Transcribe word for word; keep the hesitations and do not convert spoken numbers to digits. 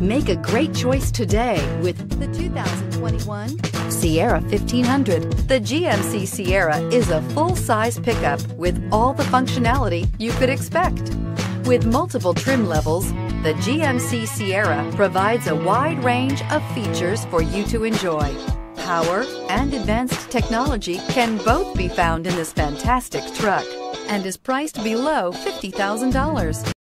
Make a great choice today with the two thousand twenty-one Sierra fifteen hundred. The G M C Sierra is a full-size pickup with all the functionality you could expect. With multiple trim levels, the G M C Sierra provides a wide range of features for you to enjoy. Power and advanced technology can both be found in this fantastic truck and is priced below fifty thousand dollars.